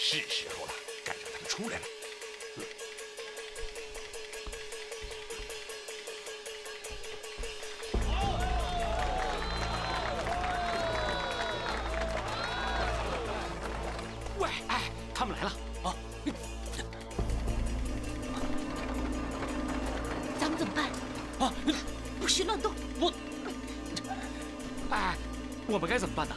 是时候了，该让他们出来了。喂，哎，他们来了啊！咱们怎么办？啊，不许乱动！我，哎，我们该怎么办呢？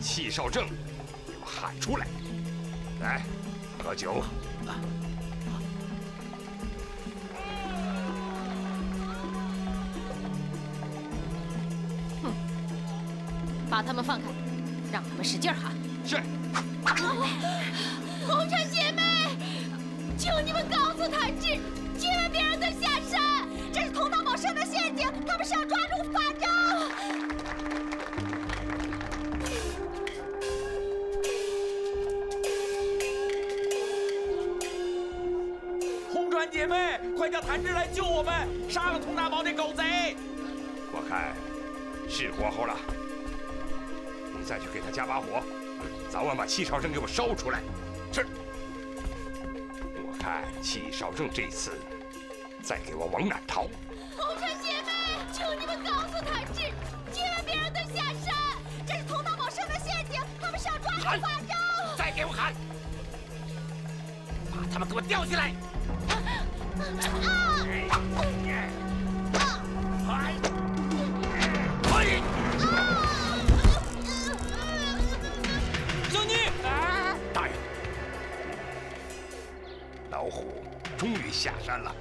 气少症，给我喊出来！来，喝酒。 气少症给我烧出来！是。我看气少症这次再给我往哪逃？红尘姐妹，求你们告诉他，千万别让他下山，这是头脑保身的陷阱，他们是要抓住法杖。再给我喊，把他们给我吊起来！终于下山了。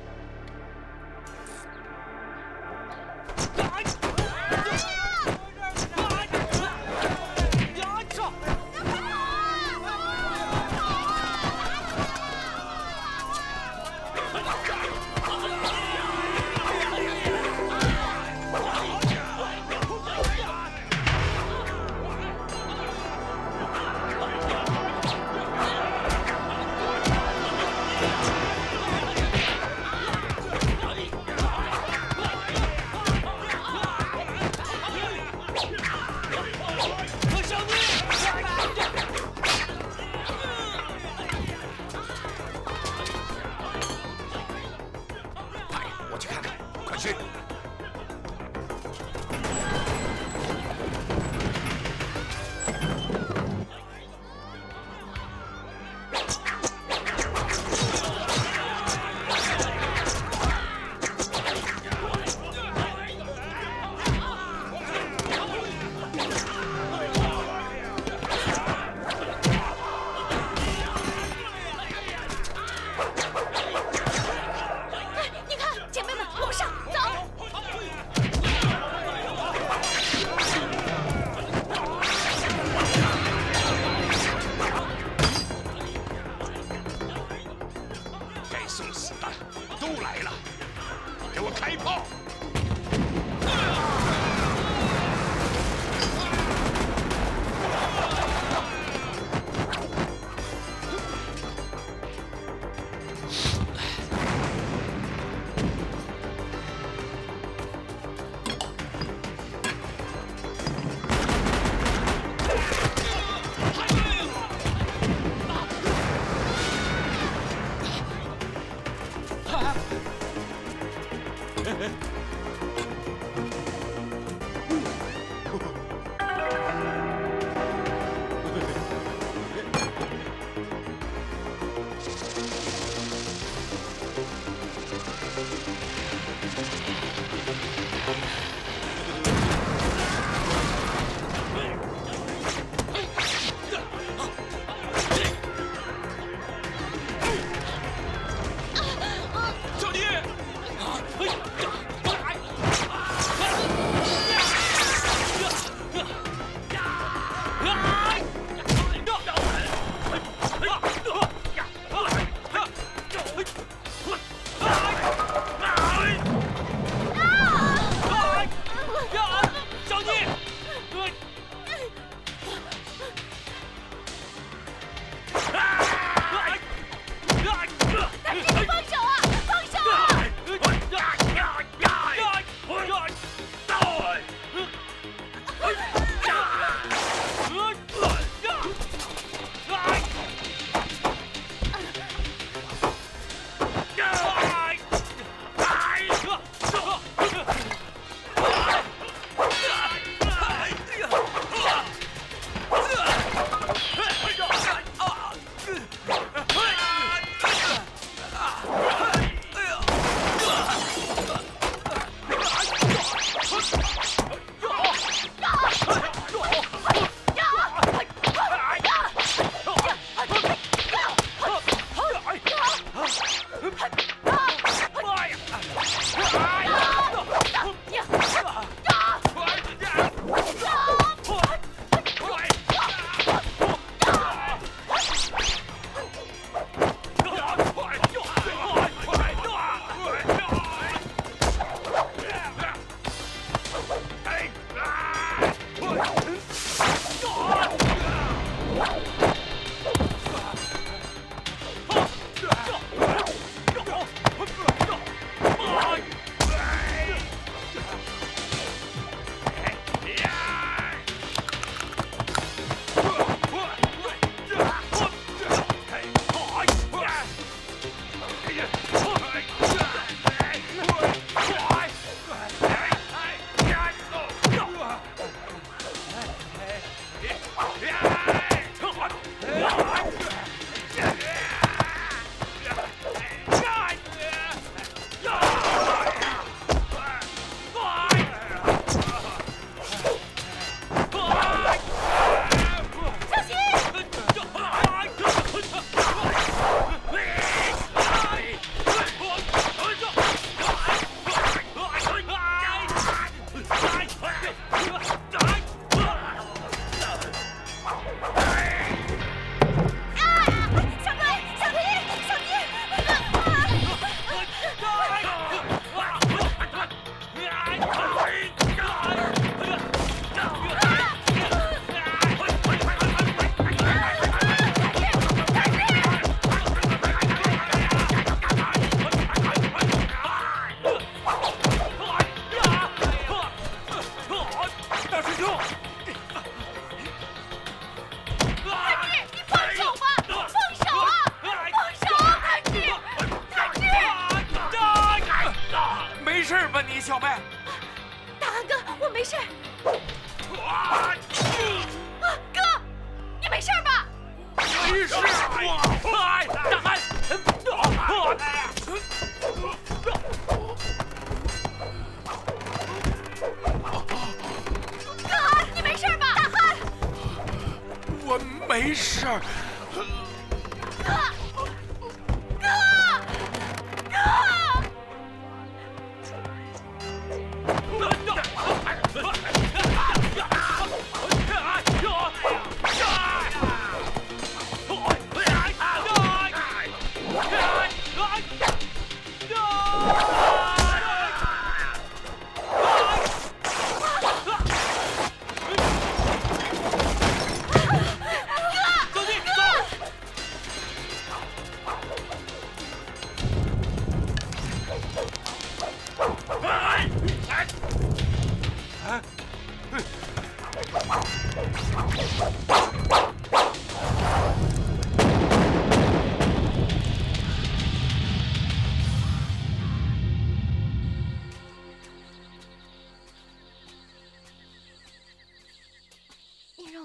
哥，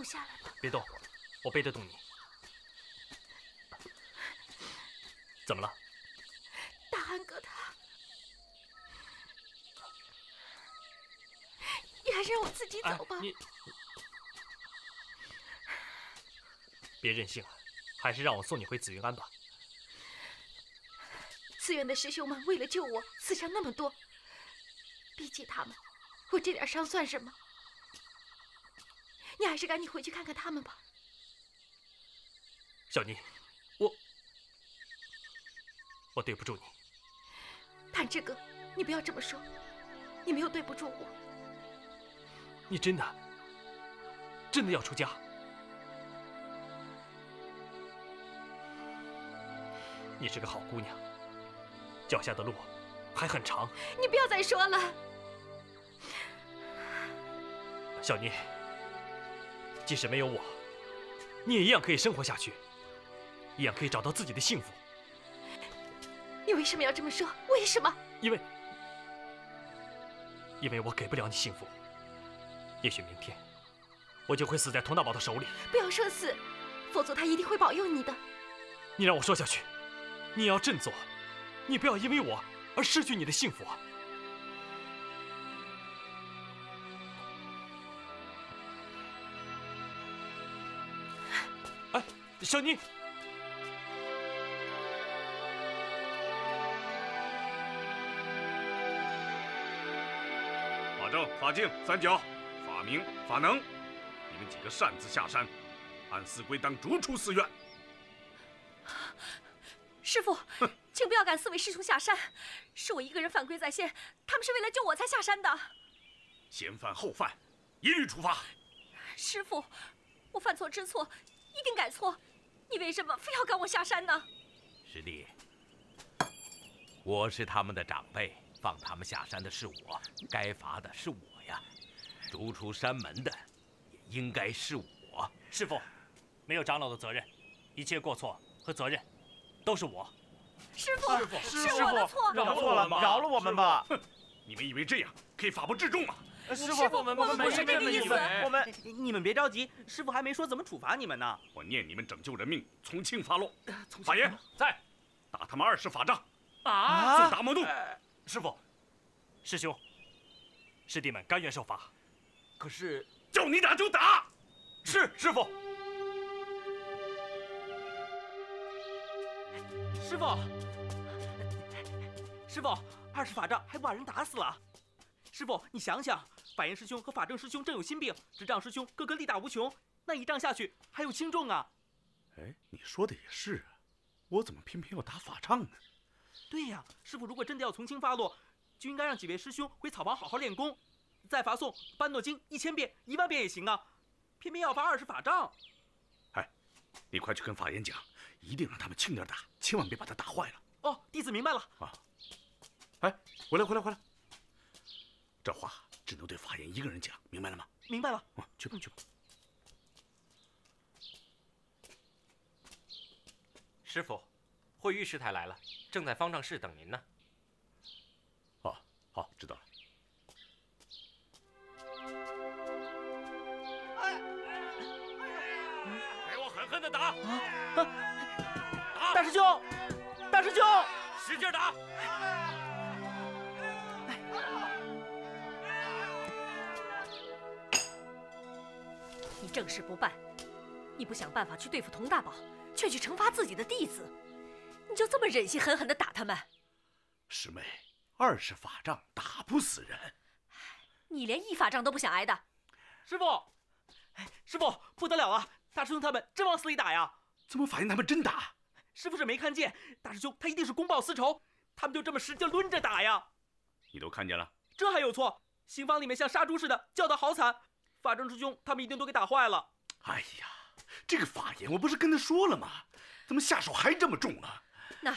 我下来吧。别动，我背得动你。怎么了？大汗哥他，你还是让我自己走吧。你别任性了，还是让我送你回紫云庵吧。寺院的师兄们为了救我，死伤那么多，比起他们，我这点伤算什么？ 你还是赶紧回去看看他们吧，小妮，我对不住你。坦之哥，你不要这么说，你没有对不住我。你真的要出家？你是个好姑娘，脚下的路还很长。你不要再说了，小妮。 即使没有我，你也一样可以生活下去，一样可以找到自己的幸福。你为什么要这么说？为什么？因为我给不了你幸福。也许明天，我就会死在佟大宝的手里。不要说死，佛祖他一定会保佑你的。你让我说下去，你也要振作，你不要因为我而失去你的幸福啊！ 小妮，法正、法静、三角、法明、法能，你们几个擅自下山，按寺规当逐出寺院。师父，请不要赶四位师兄下山，是我一个人犯规在先，他们是为了救我才下山的。先犯后犯，一律处罚。师父，我犯错知错，一定改错。 你为什么非要赶我下山呢？师弟，我是他们的长辈，放他们下山的是我，该罚的是我呀，逐出山门的也应该是我。师父，没有长老的责任，一切过错和责任都是我。师父，是我的错，饶了我们吧！哼，你们以为这样可以法不至众吗？师父，我们不是这个意思，你们别着急，师父还没说怎么处罚你们呢。我念你们拯救人命，从轻发落。法爷在，打他们20法杖，啊，送达摩洞。师父，师兄，师弟们甘愿受罚，可是叫你打就打。是师父。师父，20法杖还不把人打死了？ 师父，你想想，法言师兄和法正师兄正有心病，执杖师兄个个力大无穷，那一杖下去还有轻重啊！哎，你说的也是啊，我怎么偏偏要打法杖呢？对呀，师父如果真的要从轻发落，就应该让几位师兄回草房好好练功，再罚诵《般若经》1000遍、10000遍也行啊，偏偏要罚20法杖。哎，你快去跟法言讲，一定让他们轻点打，千万别把他打坏了。哦，弟子明白了。啊，哎，回来。 这话只能对法言一个人讲，明白了吗？明白了。啊，去吧。师傅，慧玉师太来了，正在方丈室等您呢。哦，好，知道了。给我狠狠的打！打！大师兄，使劲打！ 正事不办，你不想办法去对付佟大宝，却去惩罚自己的弟子，你就这么忍心狠狠地打他们？师妹，20法杖打不死人，你连1法杖都不想挨的。师父，不得了啊！大师兄他们真往死里打呀！怎么法言他们真打？师父是没看见，大师兄他一定是公报私仇，他们就这么使劲抡着打呀！你都看见了？这还有错？刑房里面像杀猪似的叫得好惨。 法正师兄，他们一定都给打坏了。哎呀，这个法言，我不是跟他说了吗？怎么下手还这么重啊？那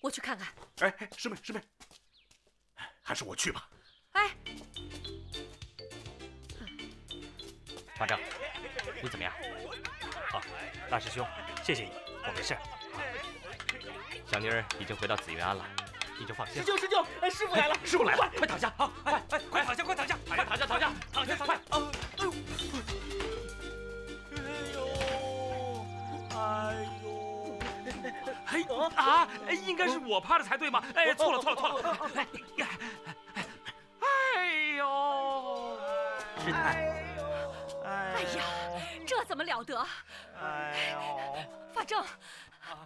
我去看看。哎，师妹，还是我去吧。哎，法正，你怎么样？好，大师兄，谢谢你，我没事。小妮儿已经回到紫云庵了，你就放心。师兄，师傅来了，师傅来了，快躺下，好，快躺下，快躺下，快躺下，快！哎啊，应该是我趴着才对嘛！哎，错了！哎呦！哎呀，这怎么了得？哎呦！法正，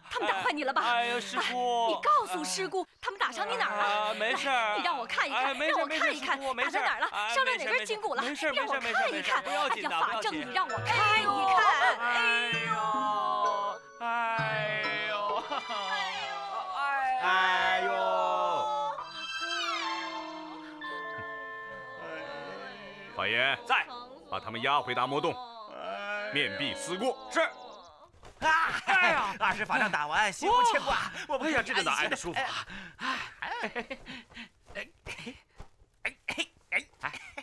他们打坏你了吧？哎呀，师姑，你告诉师姑，他们打伤你哪儿了？没事，你让我看一看，让我看一看，打在哪儿了？伤到哪根筋骨了？让我看一看。哎呀，法正，你让我看一看。哎呦！哎呦！哎呦！法爷在，把他们押回达摩洞，面壁思过。是。啊！哎呀，二师法杖打完，心无牵挂。我不想这个哪挨得舒服啊！哎，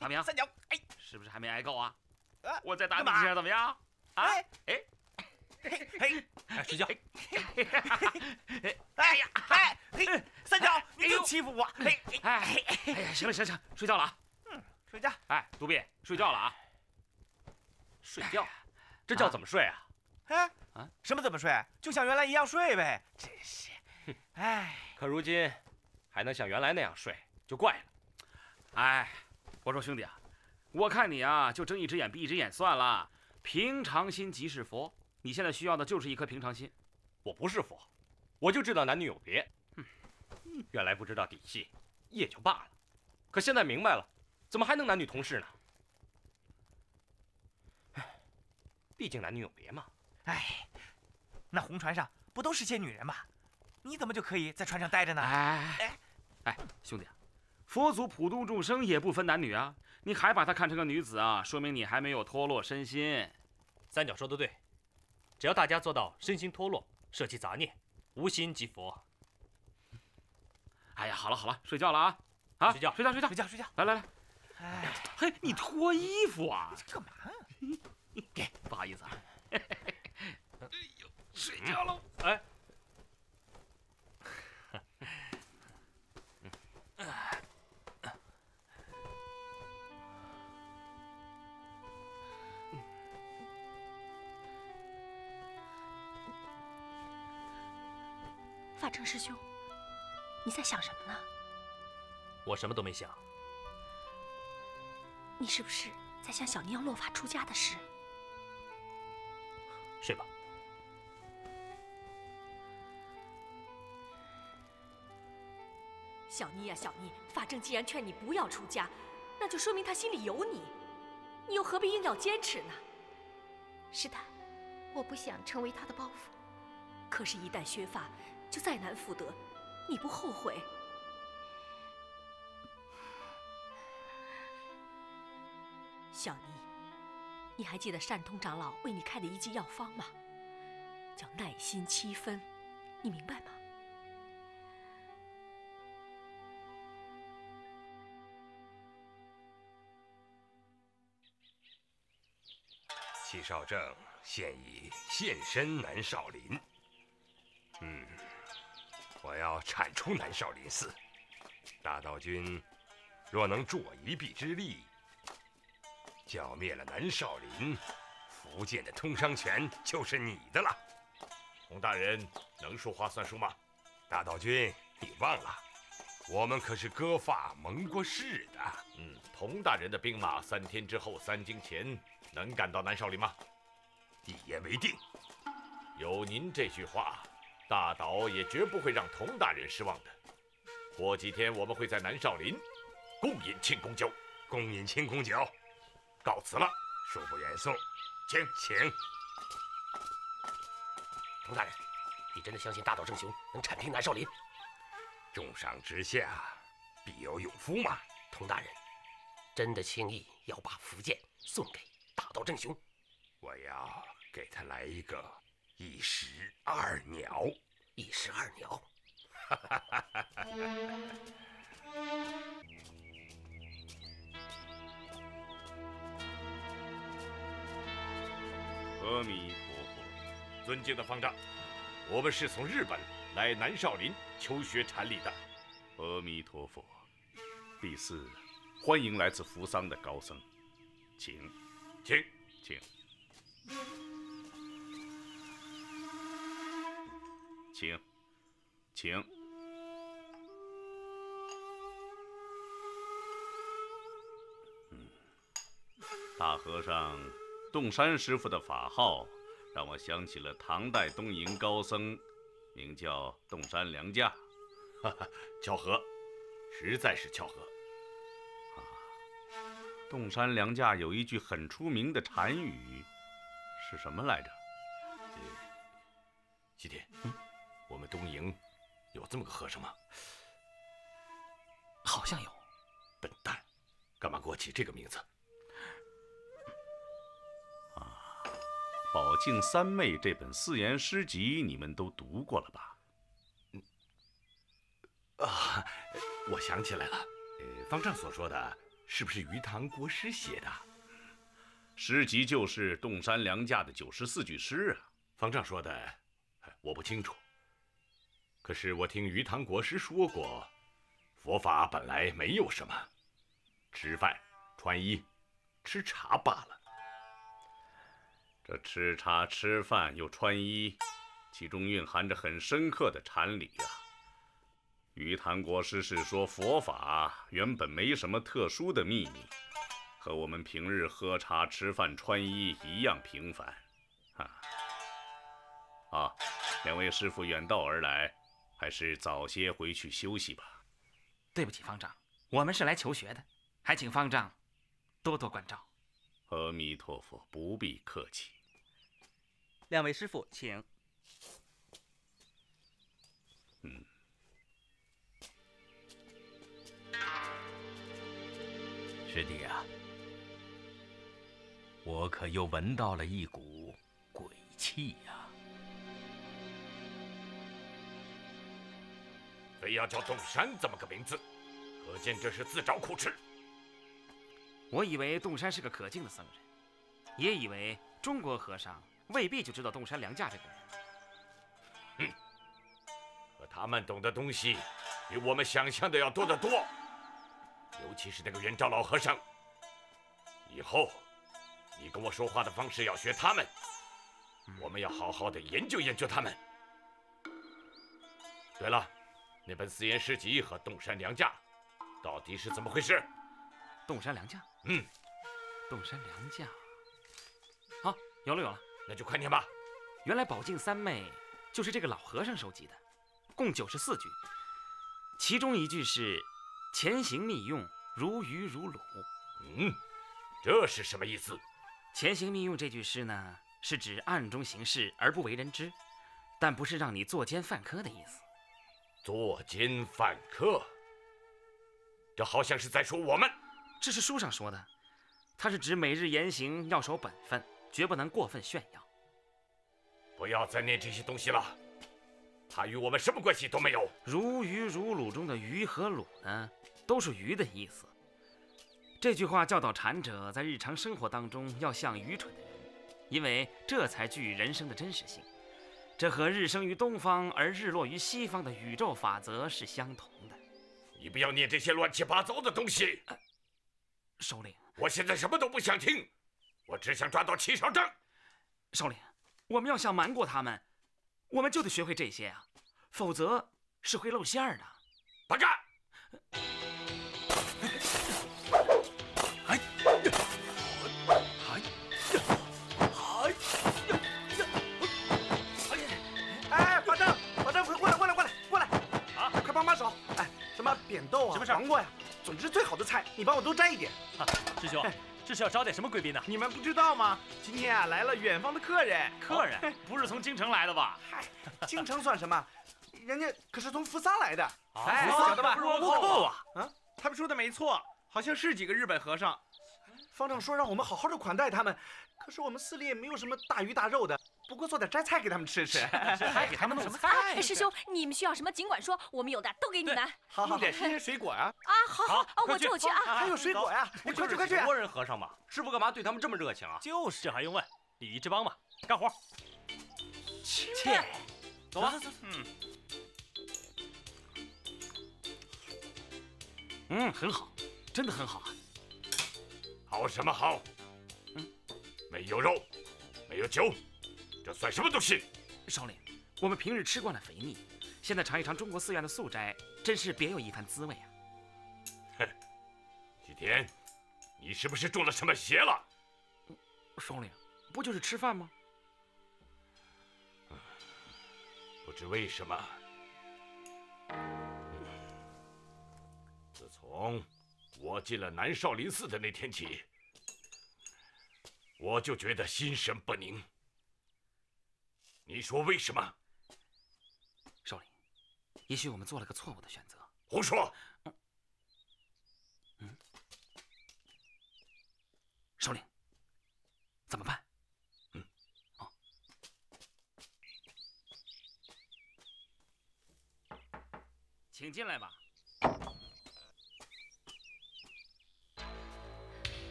大明，三角，哎，是不是还没挨够啊？我再打你一下怎么样？啊？哎。 嘿，哎，睡觉。哎呀，哎，嘿，三角，你又欺负我。嘿，哎呀，行了，睡觉了啊。嗯，睡觉。哎，独臂，睡觉了啊。睡觉？这觉怎么睡啊？哎，啊，什么怎么睡？就像原来一样睡呗。真是，哎。可如今还能像原来那样睡，就怪了。哎，我说兄弟啊，我看你啊，就睁一只眼闭一只眼算了。平常心即是佛。 你现在需要的就是一颗平常心。我不是佛，我就知道男女有别。原来不知道底细也就罢了，可现在明白了，怎么还能男女同事呢？唉，毕竟男女有别嘛。哎，那红船上不都是些女人吗？你怎么就可以在船上待着呢？哎，兄弟，佛祖普度众生也不分男女啊！你还把她看成个女子啊，说明你还没有脱落身心。三角说的对。 只要大家做到身心脱落，舍弃杂念，无心即佛。哎呀，好了，睡觉了啊！啊，睡觉！来！哎，嘿，你脱衣服啊？干嘛？给，不好意思啊。哎呦，睡觉喽！哎，法正师兄，你在想什么呢？我什么都没想。你是不是在想小娘落发出家的事？睡吧。小妮，法正既然劝你不要出家，那就说明他心里有你，你又何必硬要坚持呢？是的，我不想成为他的包袱。可是，一旦削发， 就再难复得，你不后悔？小妮，你还记得善通长老为你开的一剂药方吗？叫耐心7分，你明白吗？戚少正现已现身南少林。嗯。 我要铲除南少林寺，大道君若能助我一臂之力，剿灭了南少林，福建的通商权就是你的了。洪大人能说话算数吗？大道君，你忘了，我们可是割发盟过誓的。洪大人的兵马3天之后3更前能赶到南少林吗？一言为定。有您这句话。 大岛也绝不会让佟大人失望的。过几天我们会在南少林共饮庆功酒。告辞了，恕不远送，请。佟大人，你真的相信大岛正雄能铲平南少林？重赏之下，必有勇夫嘛。佟大人，真的轻易要把福建送给大岛正雄？我要给他来一个。 一石二鸟，阿弥陀佛，尊敬的方丈，我们是从日本来南少林求学禅理的。阿弥陀佛，第四，欢迎来自扶桑的高僧，请。请。大和尚洞山师傅的法号，让我想起了唐代东瀛高僧，名叫洞山良价。哈哈，巧合，实在是巧合。啊，洞山良价有一句很出名的禅语，是什么来着？西天，我们东瀛有这么个和尚吗？好像有。笨蛋，干嘛给我起这个名字？ 《宝镜三昧》这本四言诗集，你们都读过了吧？啊，我想起来了，方丈所说的是不是余堂国师写的？诗集就是洞山良价的94句诗啊。方丈说的，我不清楚。可是我听余堂国师说过，佛法本来没有什么，吃饭、穿衣、吃茶罢了。 这吃茶、吃饭又穿衣，其中蕴含着很深刻的禅理呀。于唐国师是说，佛法原本没什么特殊的秘密，和我们平日喝茶、吃饭、穿衣一样平凡。啊，两位师傅远道而来，还是早些回去休息吧。对不起，方丈，我们是来求学的，还请方丈多多关照。阿弥陀佛，不必客气。 两位师傅，请。师弟啊，我可又闻到了一股鬼气呀！非要叫洞山这么个名字，可见这是自找苦吃。我以为洞山是个可敬的僧人，也以为中国和尚。 未必就知道洞山良价这个人，可他们懂的东西比我们想象的要多得多，尤其是那个圆照老和尚。以后你跟我说话的方式要学他们，我们要好好的研究研究他们。对了，那本四言诗集和洞山良价到底是怎么回事？洞山良价？洞山良价。好，有了有了。 那就快念吧。原来《宝镜三昧》就是这个老和尚收集的，共94句，其中一句是“前行密用，如鱼如橹”。这是什么意思？“前行密用”这句诗呢，是指暗中行事而不为人知，但不是让你作奸犯科的意思。作奸犯科，这好像是在说我们。这是书上说的，它是指每日言行要守本分。 绝不能过分炫耀。不要再念这些东西了，它与我们什么关系都没有。如鱼如橹中的“鱼”和“橹”呢，都是“鱼”的意思。这句话教导禅者在日常生活当中要像愚蠢的人，因为这才具人生的真实性。这和日生于东方而日落于西方的宇宙法则是相同的。你不要念这些乱七八糟的东西，首领。我现在什么都不想听。 我只想抓到齐少正，首领，我们要想瞒过他们，我们就得学会这些啊，否则是会露馅儿的。八嘎！哎呀！哎呀！哎呀！哎，法正，法正，快过来，过来，过来，过来！啊，快帮帮手！哎，什么扁豆啊，黄瓜呀，总之最好的菜，你帮我多摘一点。啊，师兄。 这是要招待什么贵宾呢？你们不知道吗？今天啊来了远方的客人，客人不是从京城来的吧？嗨，京城算什么？人家可是从扶桑来的。哎，小的吧，倭寇啊！啊，他们说的没错，好像是几个日本和尚。方丈说让我们好好的款待他们，可是我们寺里也没有什么大鱼大肉的，不过做点摘菜给他们吃吃。还给他们弄什么菜？师兄，你们需要什么尽管说，我们有的都给你们。好，弄点新鲜水果啊！啊，好好，我去啊！还有水果呀！你快去快去！中国人和尚嘛，师傅干嘛对他们这么热情啊？就是，这还用问？礼仪之邦嘛，干活。切，走吧。很好，真的很好啊。 好什么好？没有肉，没有酒，这算什么东西？首领，我们平日吃惯了肥腻，现在尝一尝中国寺院的素斋，真是别有一番滋味啊！哼，几天，你是不是中了什么邪了？首领，不就是吃饭吗？不知为什么，自从我进了南少林寺的那天起，我就觉得心神不宁。你说为什么？ 首领，也许我们做了个错误的选择。胡说！嗯，首领，怎么办？嗯，哦，请进来吧。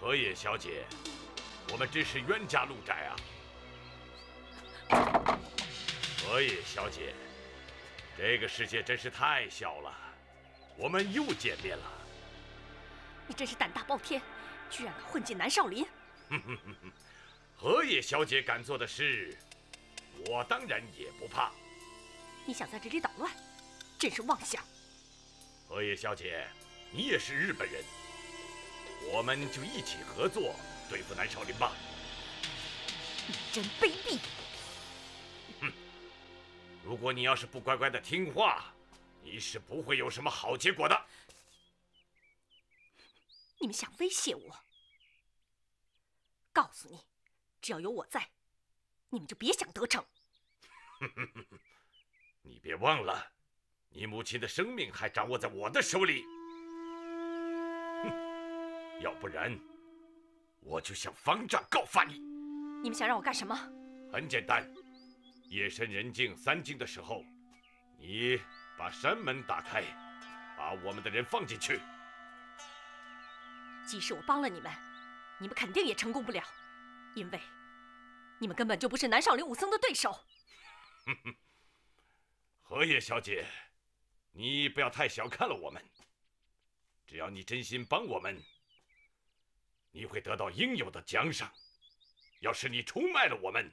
河野小姐，我们真是冤家路窄啊！ 河野小姐，这个世界真是太小了，我们又见面了。你真是胆大包天，居然敢混进南少林！河野小姐敢做的事，我当然也不怕。你想在这里捣乱，真是妄想。河野小姐，你也是日本人，我们就一起合作对付南少林吧。你真卑鄙！ 如果你要是不乖乖的听话，你是不会有什么好结果的。你们想威胁我？告诉你，只要有我在，你们就别想得逞。你别忘了，你母亲的生命还掌握在我的手里。哼，要不然，我就向方丈告发你。你们想让我干什么？很简单。 夜深人静三更的时候，你把山门打开，把我们的人放进去。即使我帮了你们，你们肯定也成功不了，因为你们根本就不是南少林武僧的对手。河野小姐，你不要太小看了我们。只要你真心帮我们，你会得到应有的奖赏。要是你出卖了我们，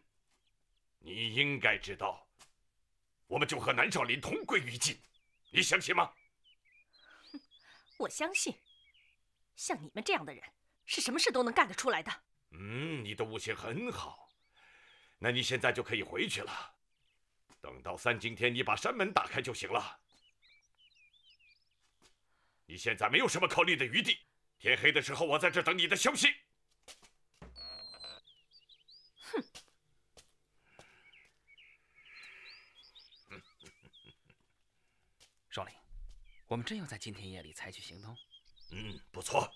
你应该知道，我们就和南少林同归于尽，你相信吗？我相信，像你们这样的人，是什么事都能干得出来的。嗯，你的悟性很好，那你现在就可以回去了。等到三更天，你把山门打开就行了。你现在没有什么考虑的余地。天黑的时候，我在这等你的消息。哼。 首领，我们真要在今天夜里采取行动？嗯，不错。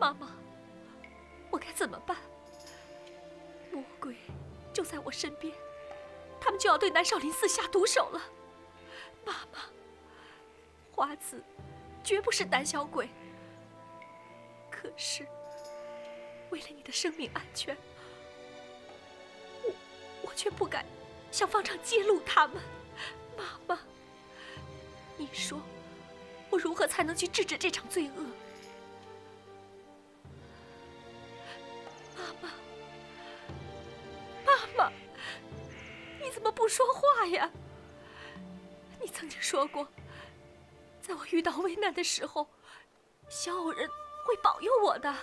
妈妈，我该怎么办？魔鬼就在我身边，他们就要对南少林寺下毒手了。妈妈，花子绝不是胆小鬼，可是…… 为了你的生命安全，我却不敢向方丈揭露他们。妈妈，你说我如何才能去制止这场罪恶？妈妈，妈妈，你怎么不说话呀？你曾经说过，在我遇到危难的时候，小偶人会保佑我的。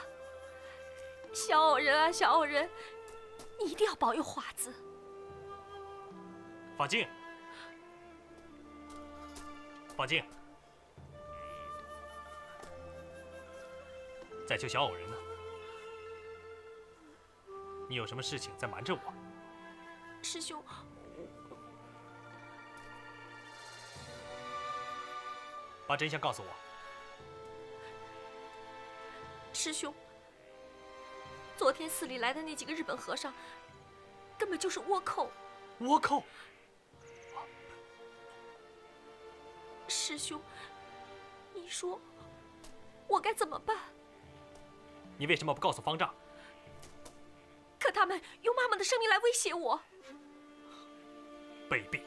小偶人啊，小偶人，你一定要保佑花子。法镜，法镜，在救小偶人呢。你有什么事情在瞒着我？师兄，把真相告诉我。师兄。 昨天寺里来的那几个日本和尚，根本就是倭寇。倭寇，师兄，你说我该怎么办？你为什么不告诉方丈？可他们用妈妈的生命来威胁我。卑鄙！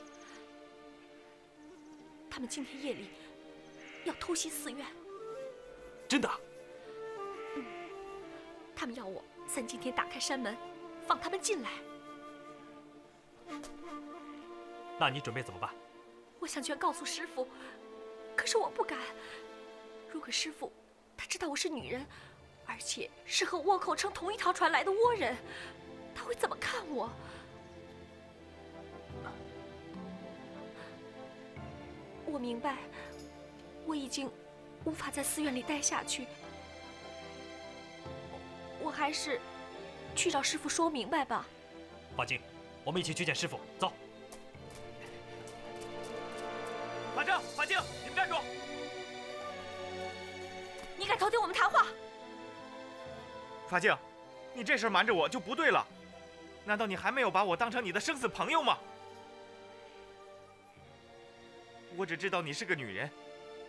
他们今天夜里要偷袭寺院。真的？他们要我三更天打开山门，放他们进来。那你准备怎么办？我想去告诉师傅，可是我不敢。如果师傅他知道我是女人，而且是和倭寇乘同一条船来的倭人，他会怎么看我？ 我明白，我已经无法在寺院里待下去，我还是去找师傅说明白吧。花京，我们一起去见师傅，走。法正、法京，你们站住！你敢偷听我们谈话？法京，你这事瞒着我就不对了。难道你还没有把我当成你的生死朋友吗？ 我只知道你是个女人，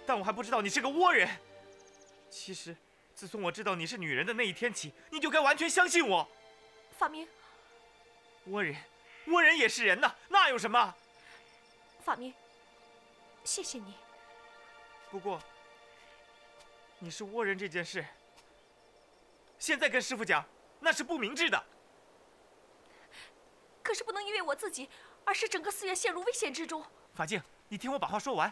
但我还不知道你是个倭人。其实，自从我知道你是女人的那一天起，你就该完全相信我。法明，倭人也是人呐，那有什么？法明，谢谢你。不过，你是倭人这件事，现在跟师傅讲，那是不明智的。可是不能因为我自己，而使整个寺院陷入危险之中。法静。 你听我把话说完，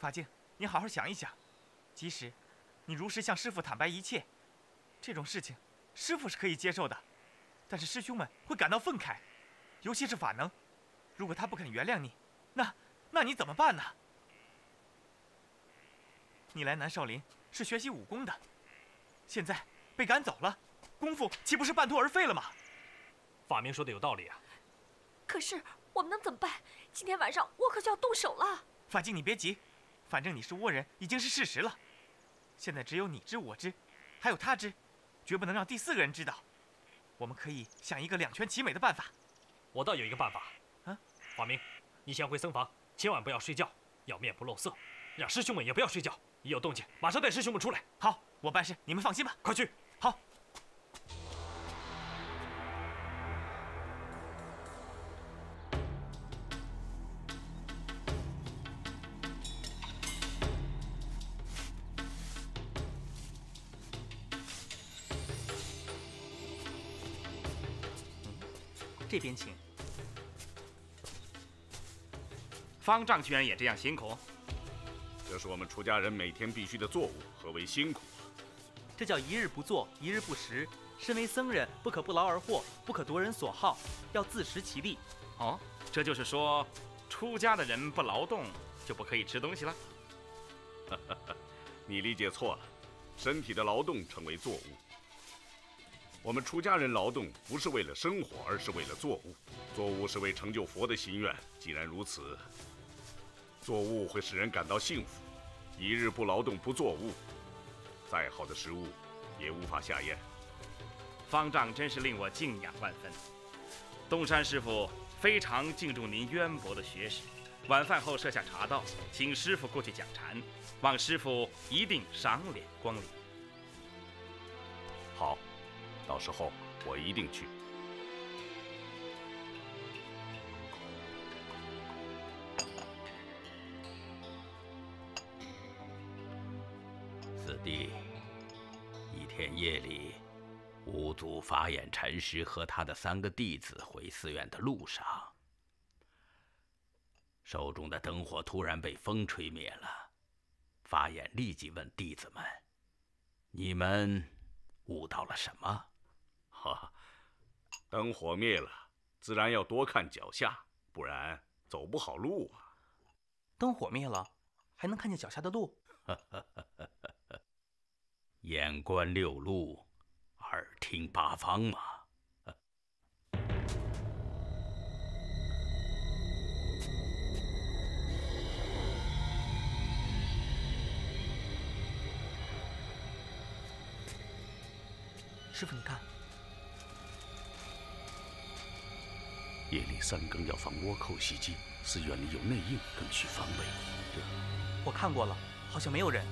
法静，你好好想一想，即使你如实向师父坦白一切，这种事情师父是可以接受的，但是师兄们会感到愤慨，尤其是法能，如果他不肯原谅你，那你怎么办呢？你来南少林是学习武功的，现在被赶走了，功夫岂不是半途而废了吗？法明说的有道理啊。可是。 我们能怎么办？今天晚上倭寇就要动手了。法静，你别急，反正你是倭人已经是事实了。现在只有你知我知，还有他知，绝不能让第四个人知道。我们可以想一个两全其美的办法。我倒有一个办法啊，法明，你先回僧房，千万不要睡觉，要面不露色，让师兄们也不要睡觉。一有动静，马上带师兄们出来。好，我办事，你们放心吧。快去。好。 这边请。方丈居然也这样辛苦，这是我们出家人每天必须的作物，何为辛苦啊？这叫一日不做，一日不食。身为僧人，不可不劳而获，不可夺人所好，要自食其力。哦，这就是说，出家的人不劳动就不可以吃东西了？你理解错了，身体的劳动成为作物。 我们出家人劳动不是为了生活，而是为了作物。作物是为成就佛的心愿。既然如此，作物会使人感到幸福。一日不劳动不作物，再好的食物也无法下咽。方丈真是令我敬仰万分。东山师傅非常敬重您渊博的学识。晚饭后设下茶道，请师傅过去讲禅，望师傅一定赏脸光临。好。 到时候我一定去。子弟，一天夜里，五祖法眼禅师和他的三个弟子回寺院的路上，手中的灯火突然被风吹灭了。法眼立即问弟子们：“你们悟到了什么？” 哈，灯火灭了，自然要多看脚下，不然走不好路啊。灯火灭了，还能看见脚下的路？眼观六路，耳听八方嘛。师傅，你看。 夜里三更要防倭寇袭击，寺院里有内应，更需防备。对，我看过了，好像没有人。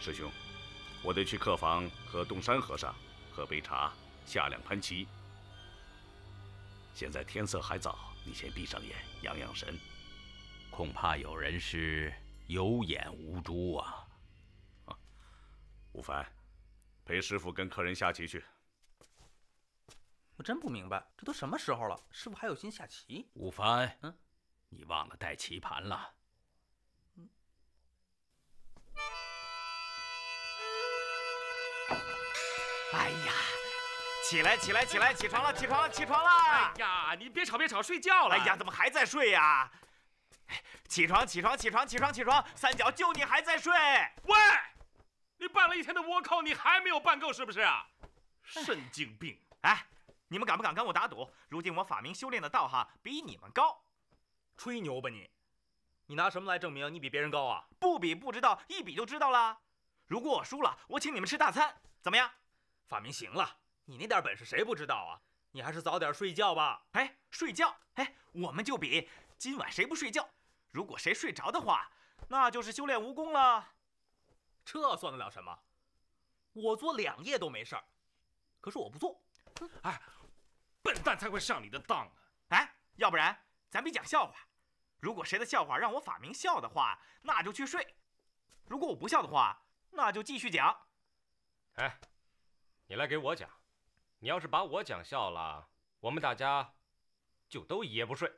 师兄，我得去客房和洞山和尚喝杯茶，下两盘棋。现在天色还早，你先闭上眼养养神。恐怕有人是有眼无珠啊！吴凡，陪师傅跟客人下棋去。我真不明白，这都什么时候了，师傅还有心下棋？吴凡，你忘了带棋盘了？ 哎呀，起来起来起来，起床了起床了起床了！哎呀，你别吵别吵，睡觉了！哎呀，怎么还在睡呀？起床起床起床起床起床！三角就你还在睡？喂，你办了一天的倭寇，你还没有办够是不是啊？神经病！哎，你们敢不敢跟我打赌？如今我法明修炼的道行比你们高，吹牛吧你！你拿什么来证明你比别人高啊？不比不知道，一比就知道了。如果我输了，我请你们吃大餐，怎么样？ 法明，行了，你那点本事谁不知道啊？你还是早点睡觉吧。哎，睡觉，哎，我们就比今晚谁不睡觉。如果谁睡着的话，那就是修炼无功了。这算得了什么？我做2夜都没事儿，可是我不做。哎，笨蛋才会上你的当呢。哎，要不然咱别讲笑话。如果谁的笑话让我法明笑的话，那就去睡；如果我不笑的话，那就继续讲。哎。 你来给我讲，你要是把我讲笑了，我们大家就都一夜不睡。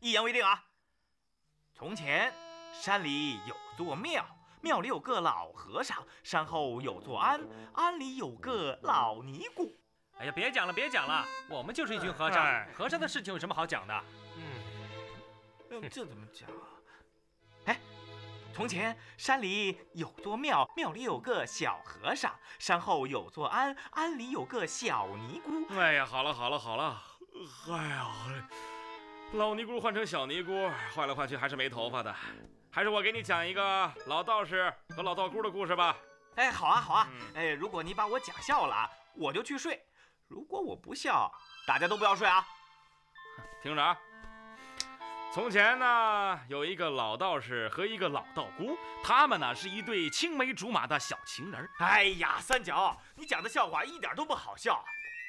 一言为定啊！从前山里有座庙，庙里有个老和尚；山后有座庵，庵里有个老尼姑。哎呀，别讲了，别讲了，我们就是一群和尚，和尚的事情有什么好讲的？这怎么讲啊？哎。 从前山里有座庙，庙里有个小和尚；山后有座庵，庵里有个小尼姑。哎呀，好了好了好了，哎呀，老尼姑换成小尼姑，换来换去还是没头发的。还是我给你讲一个老道士和老道姑的故事吧。哎，好啊好啊。哎，如果你把我讲笑了，我就去睡；如果我不笑，大家都不要睡啊。听着啊。 从前呢，有一个老道士和一个老道姑，他们呢是一对青梅竹马的小情人。哎呀，三角，你讲的笑话一点都不好笑。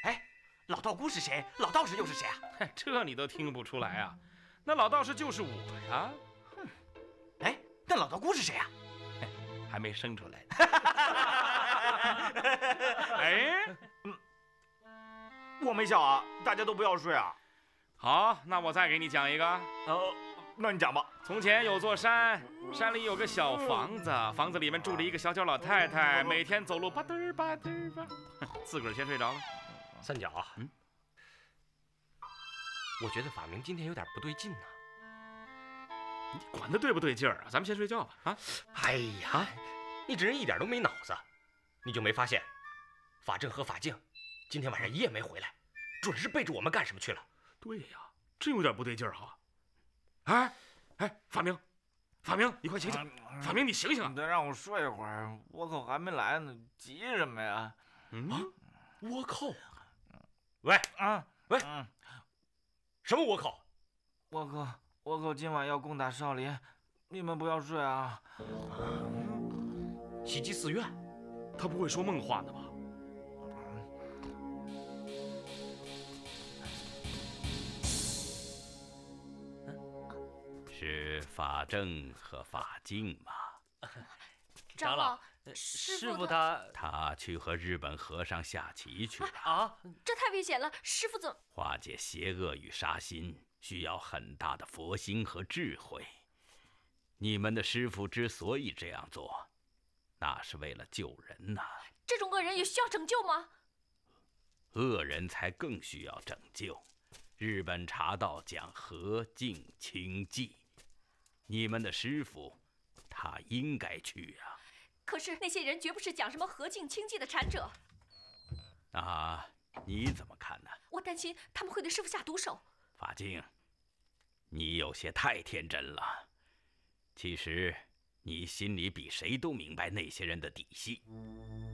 哎，老道姑是谁？老道士又是谁啊？这你都听不出来啊？那老道士就是我呀。哎，那老道姑是谁啊？还没生出来呢。哎，我没笑啊，大家都不要睡啊。 好，那我再给你讲一个。那你讲吧。从前有座山，山里有个小房子，房子里面住着一个小脚老太太，每天走路吧嘚吧嘚吧，自个儿先睡着了。三角，我觉得法明今天有点不对劲呢。你管他对不对劲儿啊？咱们先睡觉吧。啊，哎呀，你这人一点都没脑子，你就没发现，法正和法静今天晚上一夜没回来，准是背着我们干什么去了。 对呀，真有点不对劲儿哈！哎，哎，法明，法明，你快醒醒！法明，你醒醒！你再让我睡一会儿，倭寇还没来呢，急什么呀？倭寇？喂，喂，什么倭寇？倭寇今晚要攻打少林，你们不要睡啊！袭击寺院？他不会说梦话呢吧？ 是法正和法静吗？长老，师傅他去和日本和尚下棋去了啊！这太危险了，师傅怎么化解邪恶与杀心，需要很大的佛心和智慧。你们的师傅之所以这样做，那是为了救人呐。这种恶人也需要拯救吗？恶人才更需要拯救。日本茶道讲和敬清寂。 你们的师傅，他应该去啊。可是那些人绝不是讲什么和敬清寂的禅者。那你怎么看呢？我担心他们会对师傅下毒手。法静，你有些太天真了。其实你心里比谁都明白那些人的底细，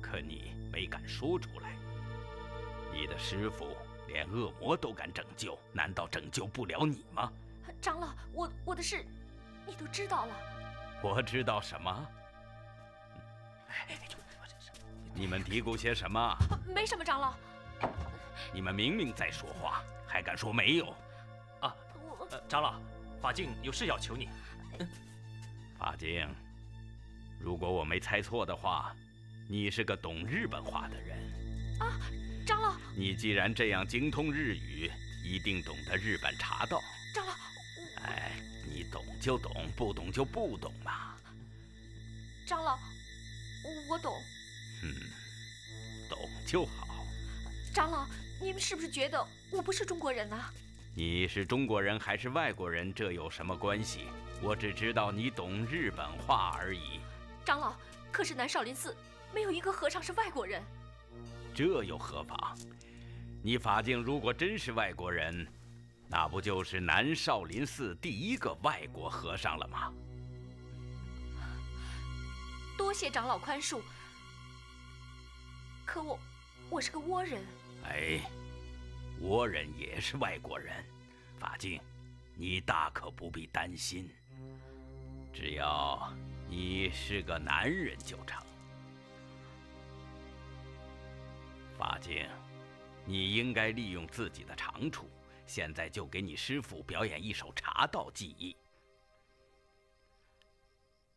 可你没敢说出来。你的师傅连恶魔都敢拯救，难道拯救不了你吗？长老，我的事。 你都知道了，我知道什么？你们嘀咕些什么？没什么，长老。你们明明在说话，还敢说没有？啊，长老，法静有事要求你。法静，如果我没猜错的话，你是个懂日本话的人。啊，长老！你既然这样精通日语，一定懂得日本茶道。长老，哎，你懂就懂，不懂就不懂嘛。长老，我懂。懂就好。长老，你们是不是觉得我不是中国人呢？ 你是中国人还是外国人，这有什么关系？我只知道你懂日本话而已。长老，可是南少林寺没有一个和尚是外国人，这又何妨？你法镜如果真是外国人，那不就是南少林寺第一个外国和尚了吗？多谢长老宽恕，可我是个倭人。哎。 倭人也是外国人，法镜，你大可不必担心。只要你是个男人就成。法镜，你应该利用自己的长处。现在就给你师父表演一首茶道技艺。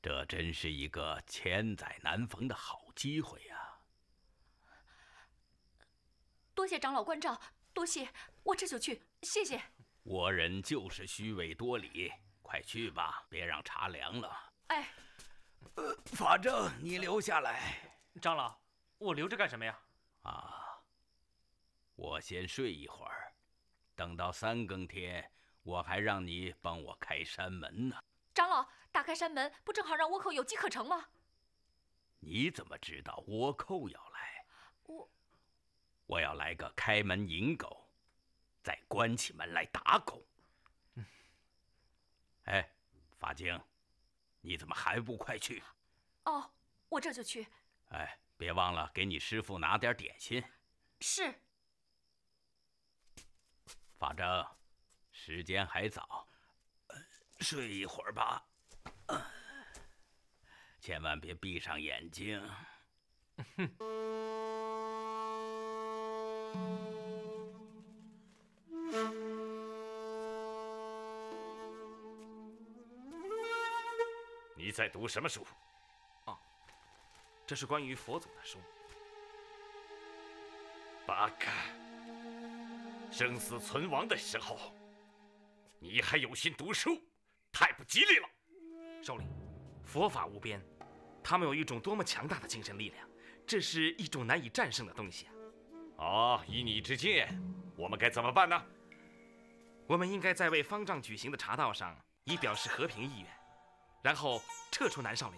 这真是一个千载难逢的好机会呀！多谢长老关照。 多谢，我这就去。谢谢。倭人就是虚伪多礼，快去吧，别让茶凉了。哎，法正，你留下来。长老，我留着干什么呀？啊，我先睡一会儿，等到三更天，我还让你帮我开山门呢。长老，打开山门，不正好让倭寇有机可乘吗？你怎么知道倭寇要来？我要来个开门引狗，再关起门来打狗。哎，法镜，你怎么还不快去？哦，我这就去。哎，别忘了给你师父拿点点心。是。法正，时间还早，睡一会儿吧，千万别闭上眼睛。你在读什么书？哦，这是关于佛祖的书。巴嘎！生死存亡的时候，你还有心读书，太不吉利了。首领，佛法无边，他们有一种多么强大的精神力量，这是一种难以战胜的东西啊！ 哦，以你之见，我们该怎么办呢？我们应该在为方丈举行的茶道上，以表示和平意愿，然后撤出南少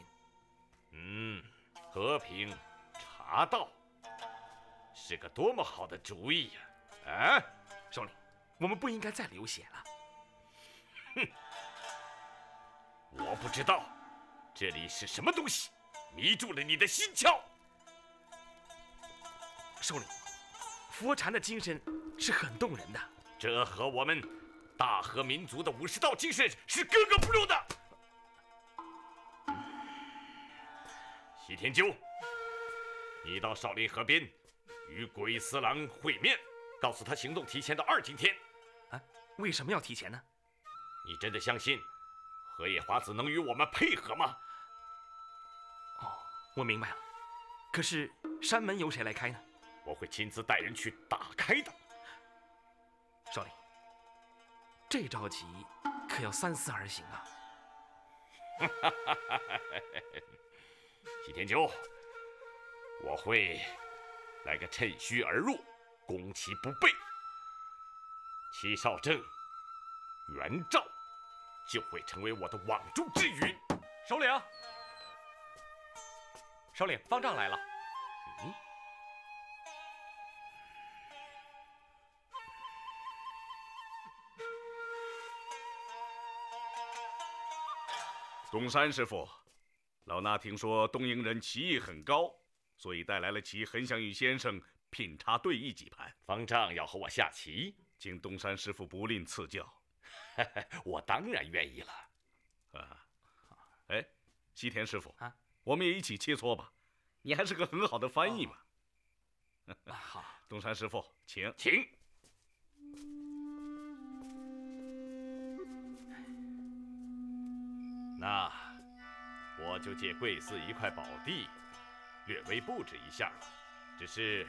林。和平茶道是个多么好的主意呀！啊，首领，我们不应该再流血了。哼，我不知道这里是什么东西迷住了你的心窍，首领。 佛禅的精神是很动人的，这和我们大和民族的武士道精神是格格不入的。西天鸠，你到少林河边与鬼司郎会面，告诉他行动提前到20天。啊，为什么要提前呢？你真的相信河野华子能与我们配合吗？哦，我明白了。可是山门由谁来开呢？ 我会亲自带人去打开的，少林，这着急可要三思而行啊！西天鸠，我会来个趁虚而入，攻其不备。七少正、元照就会成为我的网中之鱼。首领，首领，方丈来了。嗯。 东山师傅，老衲听说东瀛人棋艺很高，所以带来了棋，很想与先生品茶对弈几盘。方丈要和我下棋，请东山师傅不吝赐教。我当然愿意了。啊，哎，西田师傅啊，我们也一起切磋吧。你还是个很好的翻译嘛。好，东山师傅，请请。 那我就借贵寺一块宝地，略微布置一下。只是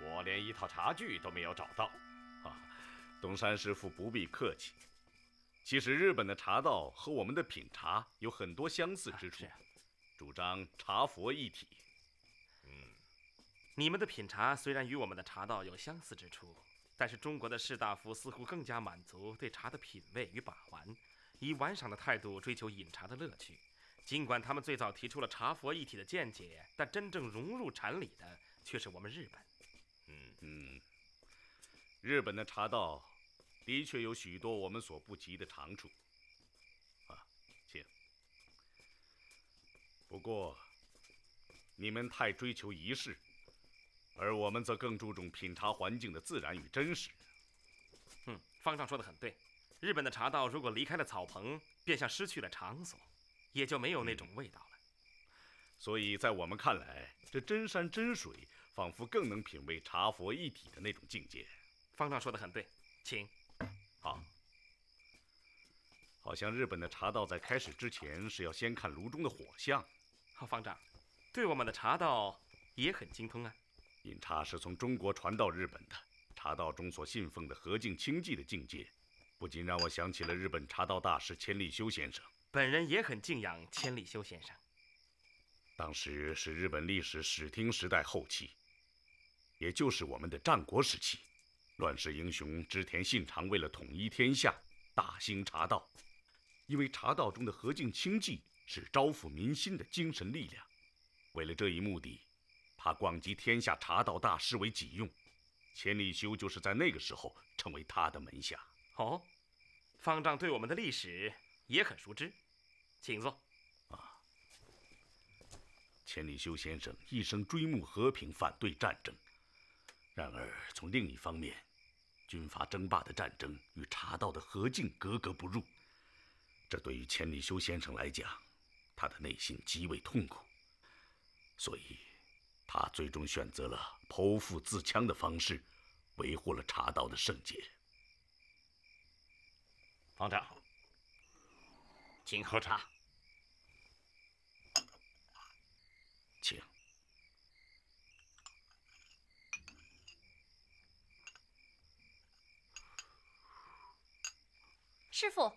我连一套茶具都没有找到。啊，东山师傅不必客气。其实日本的茶道和我们的品茶有很多相似之处，主张茶佛一体。嗯，你们的品茶虽然与我们的茶道有相似之处。 但是中国的士大夫似乎更加满足对茶的品味与把玩，以玩赏的态度追求饮茶的乐趣。尽管他们最早提出了茶佛一体的见解，但真正融入禅理的却是我们日本。日本的茶道的确有许多我们所不及的长处。啊，请。不过，你们太追求仪式。 而我们则更注重品茶环境的自然与真实。方丈说得很对。日本的茶道如果离开了草棚，便像失去了场所，也就没有那种味道了。所以在我们看来，这真山真水仿佛更能品味茶佛一体的那种境界。方丈说得很对，请。好。好像日本的茶道在开始之前是要先看炉中的火象。好，方丈，对我们的茶道也很精通啊。 饮茶是从中国传到日本的，茶道中所信奉的和敬清寂的境界，不禁让我想起了日本茶道大师千利休先生。本人也很敬仰千利休先生。当时是日本历史室町时代后期，也就是我们的战国时期，乱世英雄织田信长为了统一天下，大兴茶道。因为茶道中的和敬清寂是招抚民心的精神力量，为了这一目的。 他广集天下茶道大师为己用，千利休就是在那个时候成为他的门下。哦，方丈对我们的历史也很熟知，请坐。啊，千利休先生一生追慕和平，反对战争。然而，从另一方面，军阀争霸的战争与茶道的和敬格格不入，这对于千利休先生来讲，他的内心极为痛苦，所以。 他最终选择了剖腹自戕的方式，维护了茶道的圣洁。方丈，请喝茶，请。师傅。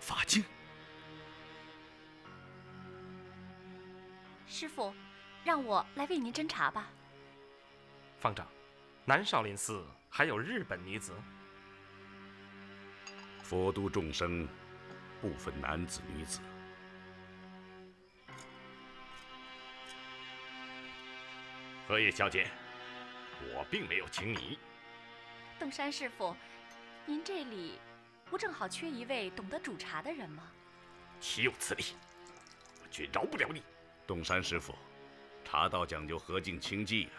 法镜。 师傅，让我来为您斟茶吧。方丈，南少林寺还有日本女子？佛度众生，不分男子女子。荷叶小姐，我并没有请你。洞山师傅，您这里不正好缺一位懂得煮茶的人吗？岂有此理！我绝饶不了你。 洞山师傅，茶道讲究和敬清寂啊。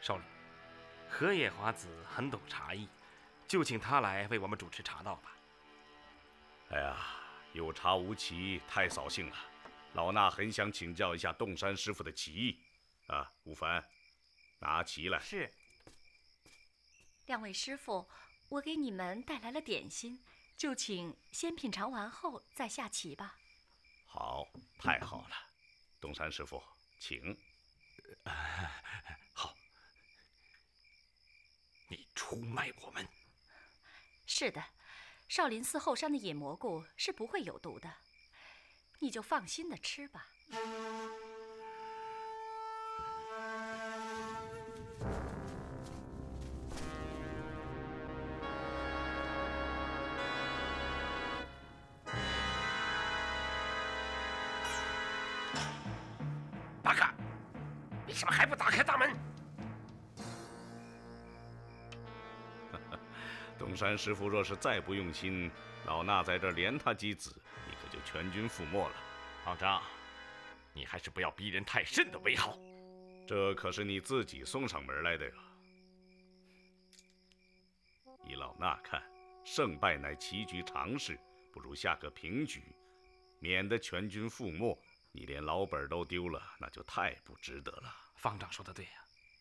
少林，河野华子很懂茶艺，就请他来为我们主持茶道吧。哎呀，有茶无棋，太扫兴了。老衲很想请教一下洞山师傅的棋艺。啊，吴凡，拿棋来。是。两位师傅，我给你们带来了点心，就请先品尝完后再下棋吧。好，太好了。 东山师傅，请。好，你出卖我们。是的，少林寺后山的野蘑菇是不会有毒的，你就放心的吃吧。山师傅若是再不用心，老衲在这连他几子，你可就全军覆没了。方丈，你还是不要逼人太甚的为好。这可是你自己送上门来的呀。依老衲看，胜败乃棋局常事，不如下个平局，免得全军覆没。你连老本都丢了，那就太不值得了。方丈说的对呀，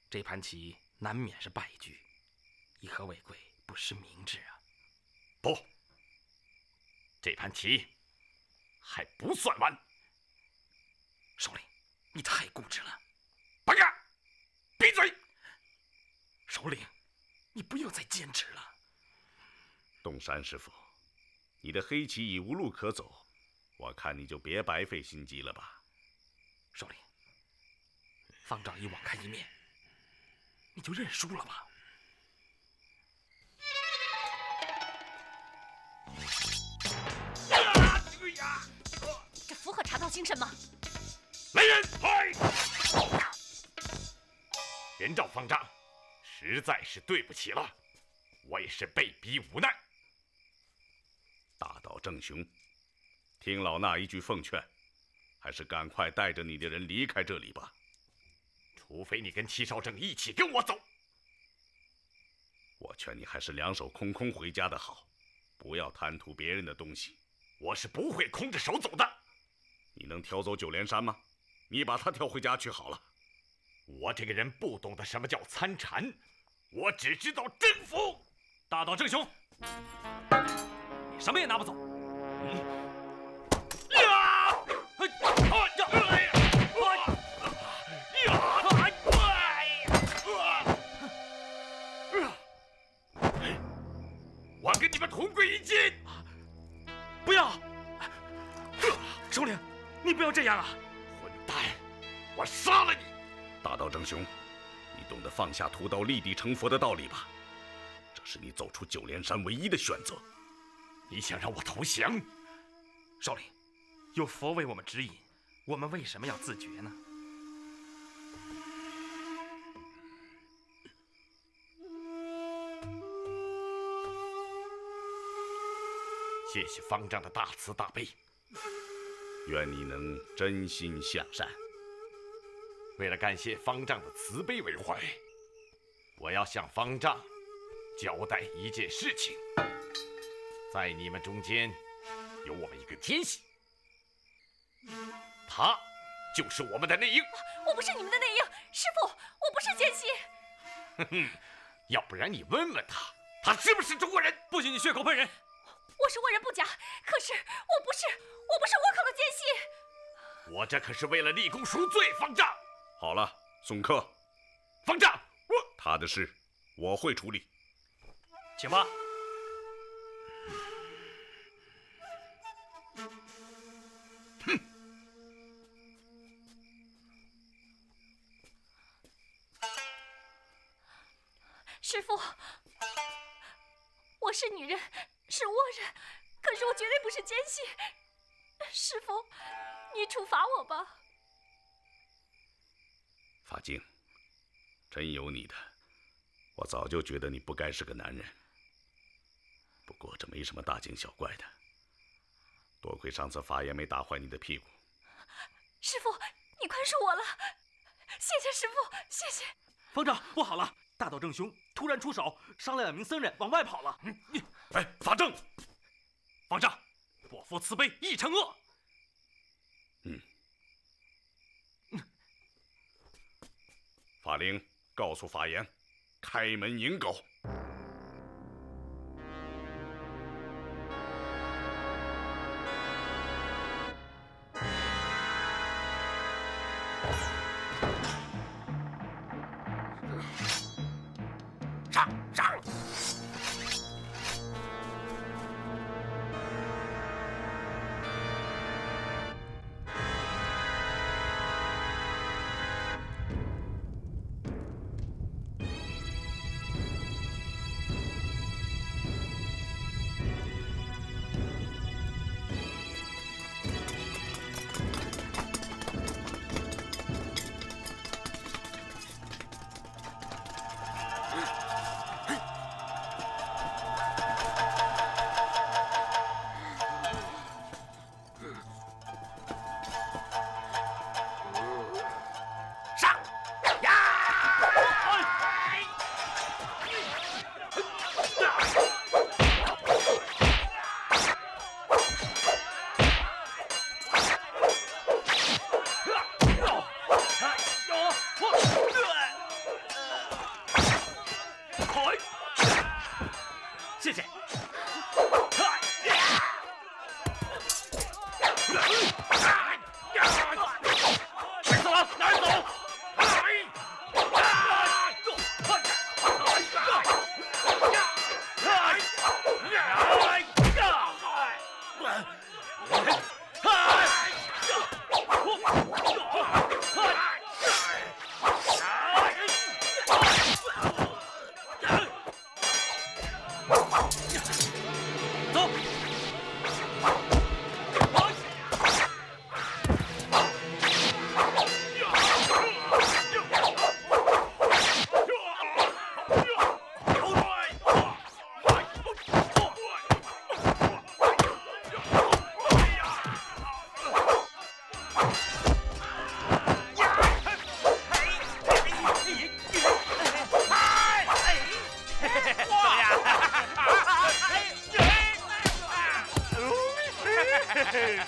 这盘棋难免是败局，以和为贵。不失明智啊！不，这盘棋还不算完。首领，你太固执了。白干，闭嘴！首领，你不要再坚持了。洞山师傅，你的黑棋已无路可走，我看你就别白费心机了吧。首领，方丈已网开一面，你就认输了吧。 这符合茶道精神吗？来人，快！人赵方丈，实在是对不起了，我也是被逼无奈。大岛正雄，听老衲一句奉劝，还是赶快带着你的人离开这里吧。除非你跟戚少正一起跟我走。我劝你还是两手空空回家的好。 不要贪图别人的东西，我是不会空着手走的。你能挑走九连山吗？你把他挑回家去好了。我这个人不懂得什么叫参禅，我只知道征服。大岛正雄，你什么也拿不走。同归于尽！不要，首领，你不要这样啊！混蛋，我杀了你！大道正雄，你懂得放下屠刀立地成佛的道理吧？这是你走出九连山唯一的选择。你想让我投降？首领，有佛为我们指引，我们为什么要自觉呢？谢谢方丈的大慈大悲，愿你能真心向善。为了感谢方丈的慈悲为怀，我要向方丈交代一件事情：在你们中间有我们一个奸细，他就是我们的内应。我不是你们的内应，师傅，我不是奸细。哼哼，要不然你问问他，他是不是中国人？不许你血口喷人！ 我是倭人不假，可是我不是倭寇的奸细。我这可是为了立功赎罪，方丈。好了，送客。方丈，他的事我会处理，请吧。哼！师父，我是女人。 是倭人，可是我绝对不是奸细。师父，你处罚我吧。法镜，真有你的！我早就觉得你不该是个男人。不过这没什么大惊小怪的。多亏上次法爷没打坏你的屁股。师父，你宽恕我了，谢谢师父，谢谢。方丈，不好了！ 大道正雄突然出手，伤了2名僧人，往外跑了。你，哎，法正，方丈，我佛慈悲，亦惩恶。法灵告诉法言，开门迎狗。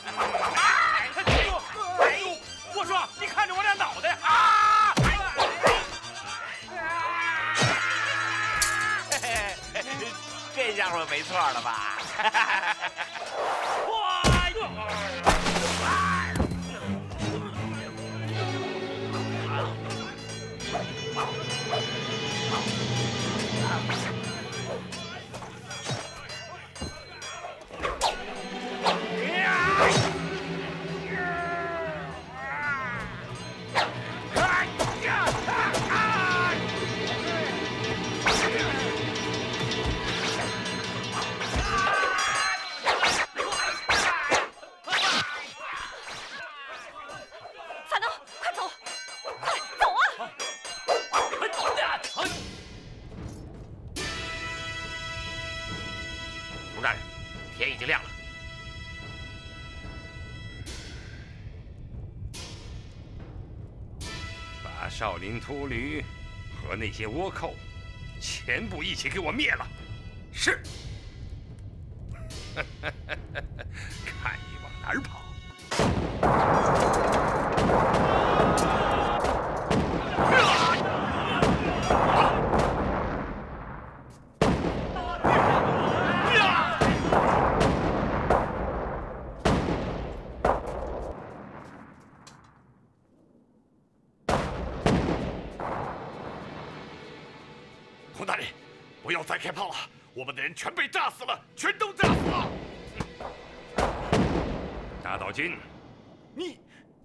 哎呦！我说，你看着我俩脑袋啊！这家伙没错了吧？哇哟！少林秃驴和那些倭寇，全部一起给我灭了。是。看你往哪儿跑！开炮了！我们的人全被炸死了，全都炸死了。大岛君，你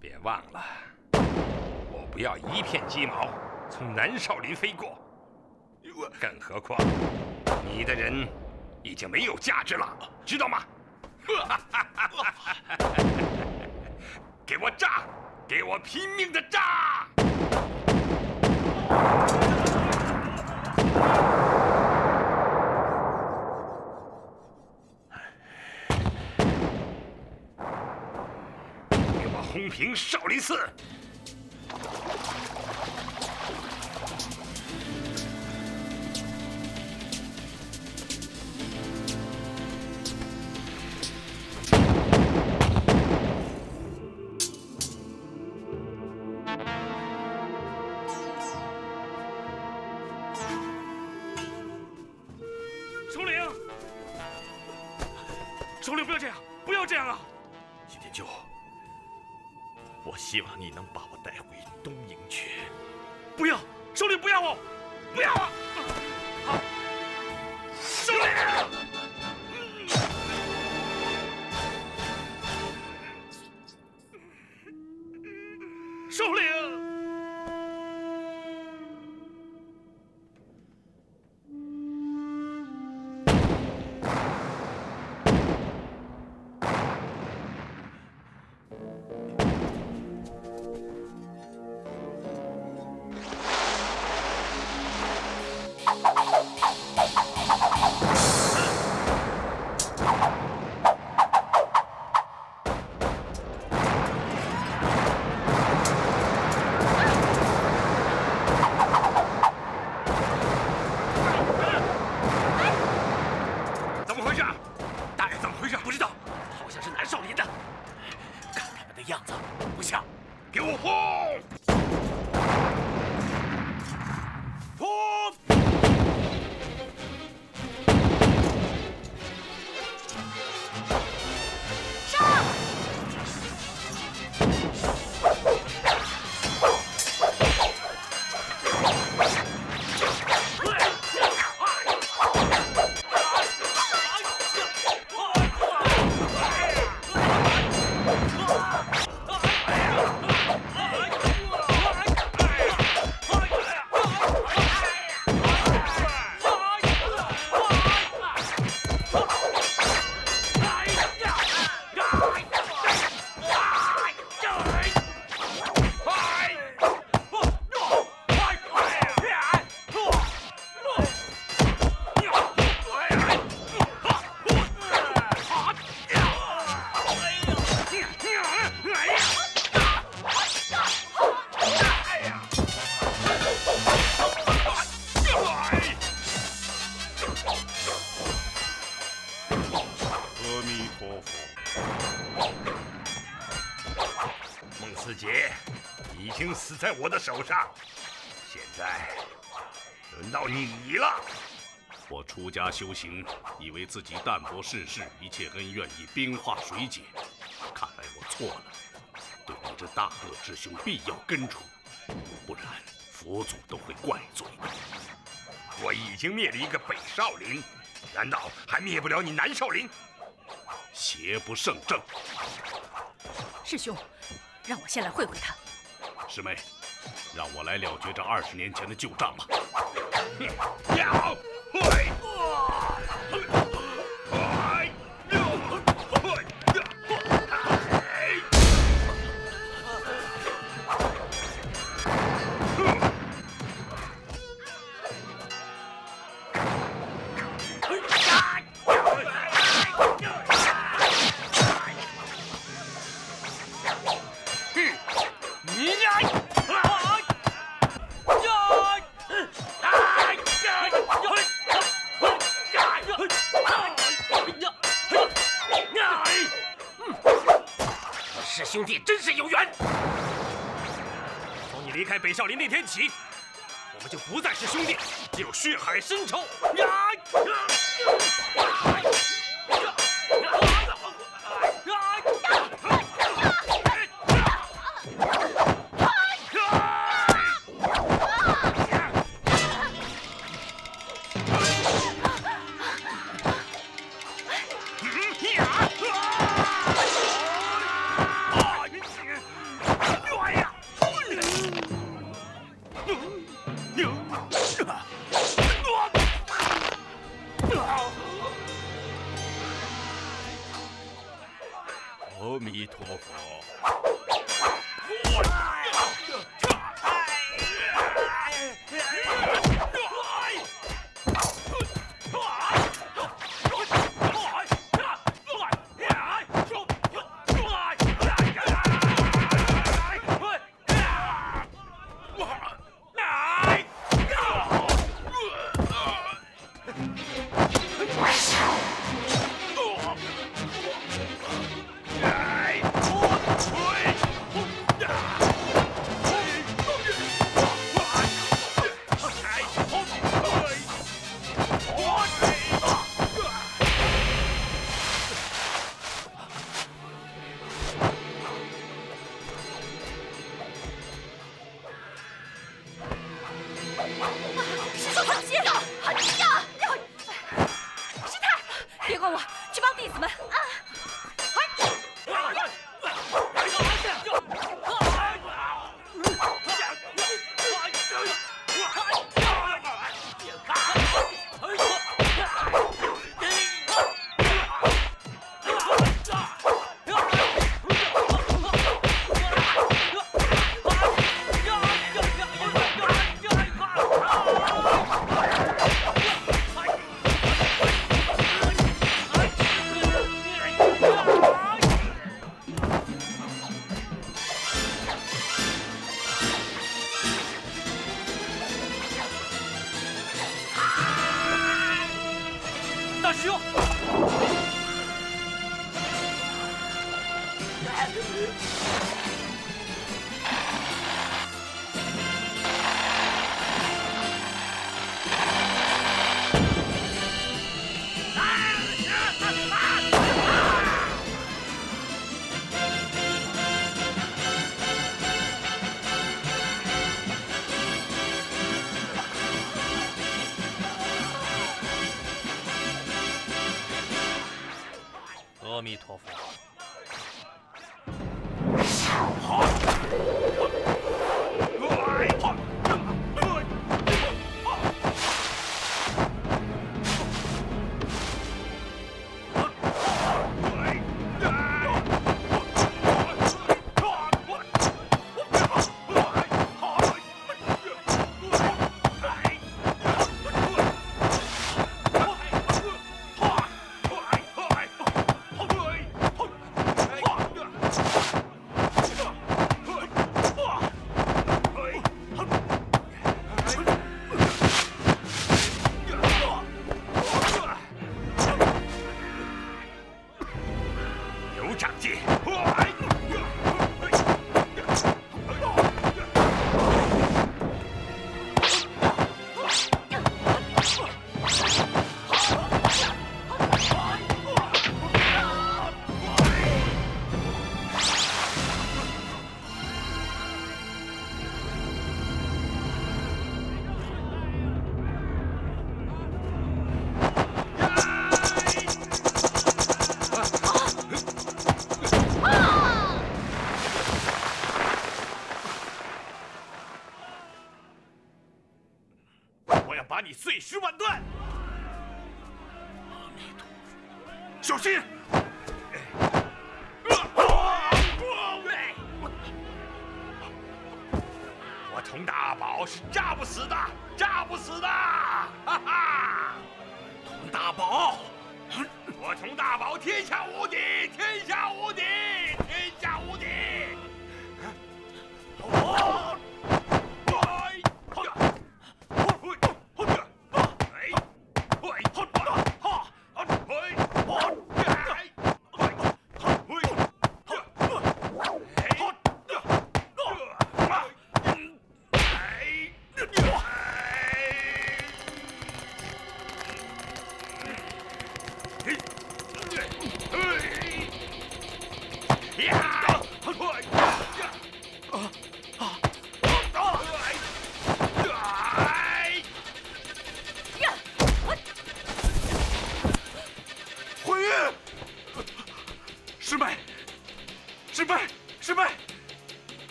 别忘了，我不要一片鸡毛从南少林飞过。更何况，你的人已经没有价值了，知道吗？给我炸！给我拼命的炸！ 轰平少林寺！首领，首领，不要这样，不要这样啊！尹天秋。 我希望你能把我带回东营去。不要，首领不要我，不要啊！好，首领，首领。 All right. 子杰已经死在我的手上，现在轮到你了。我出家修行，以为自己淡泊世事，一切恩怨以冰化水解。看来我错了，对你这大恶之凶必要根除，不然佛祖都会怪罪。我已经灭了一个北少林，难道还灭不了你南少林？邪不胜正。 师兄，让我先来会会他。师妹，让我来了结这20年前的旧账吧。要会。兄弟真是有缘。从你离开北少林那天起，我们就不再是兄弟，只有血海深仇。阿弥陀佛。 阿弥陀佛。碎尸万段！阿弥陀佛，小心！ 佟大宝是炸不死的，炸不死的！哈哈，佟大宝，我佟大宝天下无敌，天下无敌，天下无敌！哦，哎，好呀，好呀，哎，哎，好呀，哈，哎，好。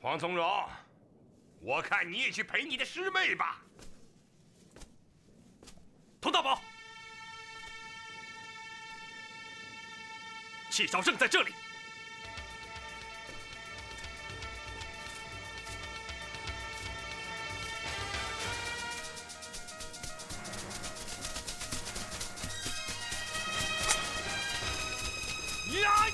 黄从容，我看你也去陪你的师妹吧。佟大宝，戚少胜在这里。呀！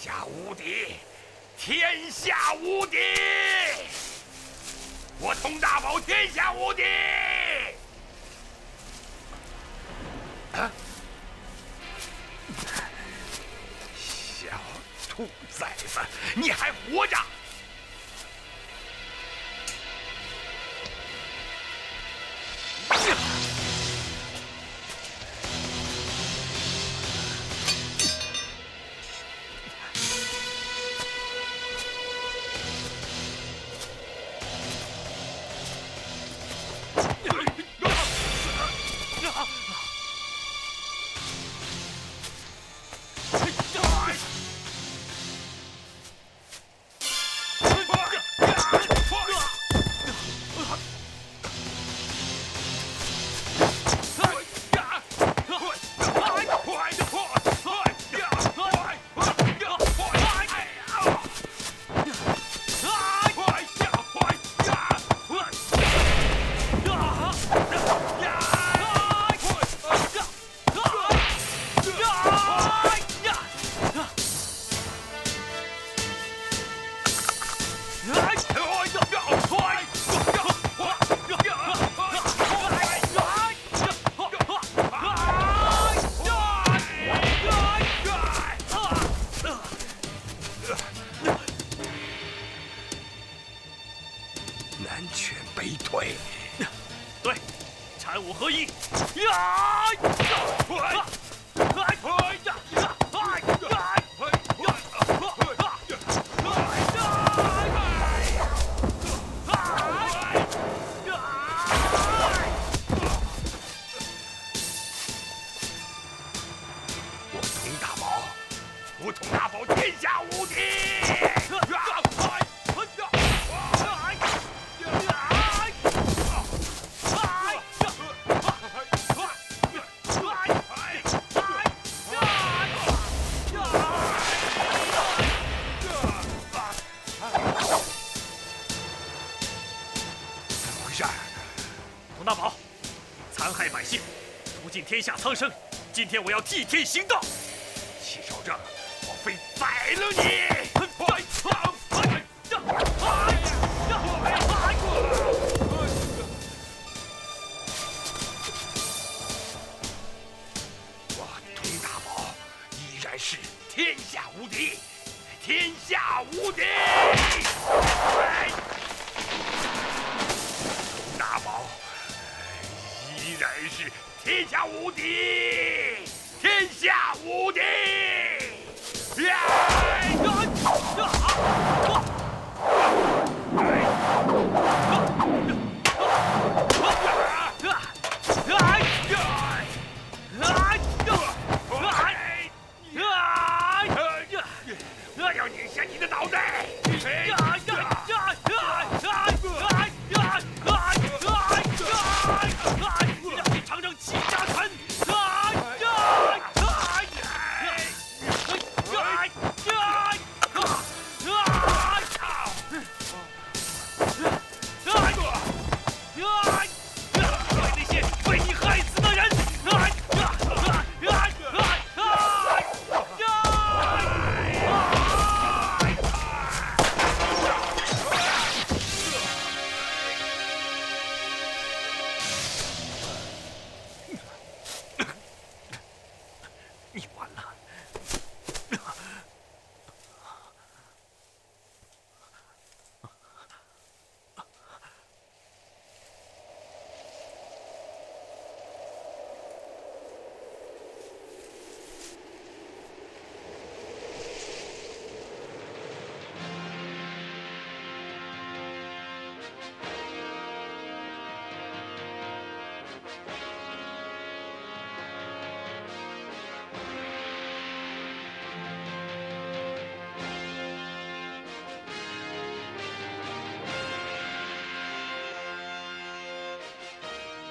下无敌，天下无敌！我佟大宝天下无敌！啊！小兔崽子，你还活着！ 天下苍生，今天我要替天行道。戚少正，我非宰了你！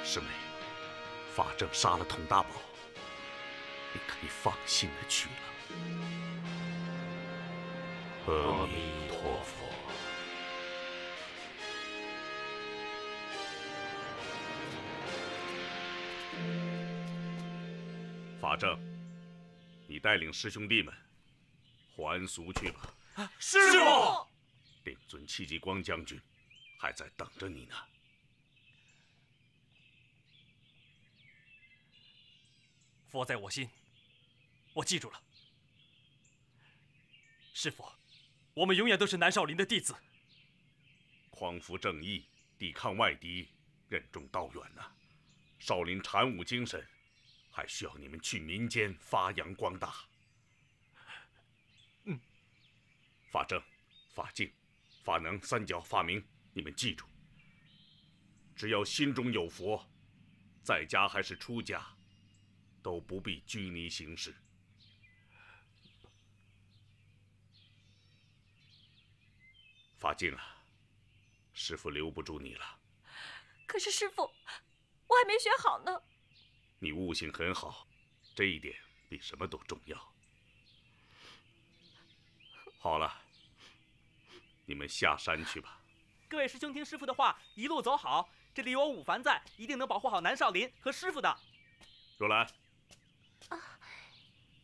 师妹，法正杀了佟大宝，你可以放心的去了。阿弥陀佛。 法正，你带领师兄弟们还俗去吧。啊、师傅，令尊戚继光将军还在等着你呢。佛在我心，我记住了。师傅，我们永远都是南少林的弟子。匡扶正义，抵抗外敌，任重道远呐、啊。少林禅武精神。 还需要你们去民间发扬光大。嗯，法正、法净、法能、三角、法明，你们记住，只要心中有佛，在家还是出家，都不必拘泥形式。法净啊，师父留不住你了。可是师父，我还没学好呢。 你悟性很好，这一点比什么都重要。好了，你们下山去吧。各位师兄，听师傅的话，一路走好。这里有我武凡在，一定能保护好南少林和师傅的。若兰，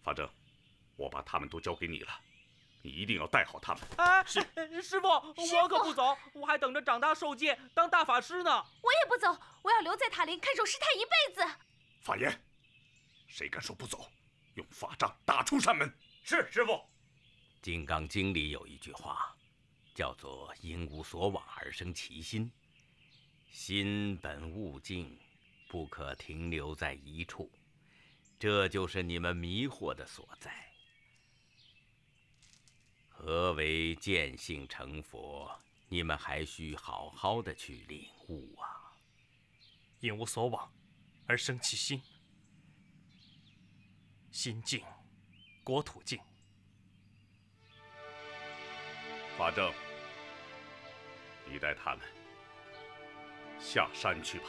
法正，我把他们都交给你了，你一定要带好他们。哎，师傅，我可不走，我还等着长大受戒，当大法师呢。我也不走，我要留在塔林看守师太一辈子。 法言，谁敢说不走，用法杖打出山门。是师父。《金刚经》里有一句话，叫做“因无所往而生其心”，心本物境，不可停留在一处。这就是你们迷惑的所在。何为见性成佛？你们还需好好的去领悟啊！因无所往。 而生其心，心静，国土静。法正，你带他们下山去吧。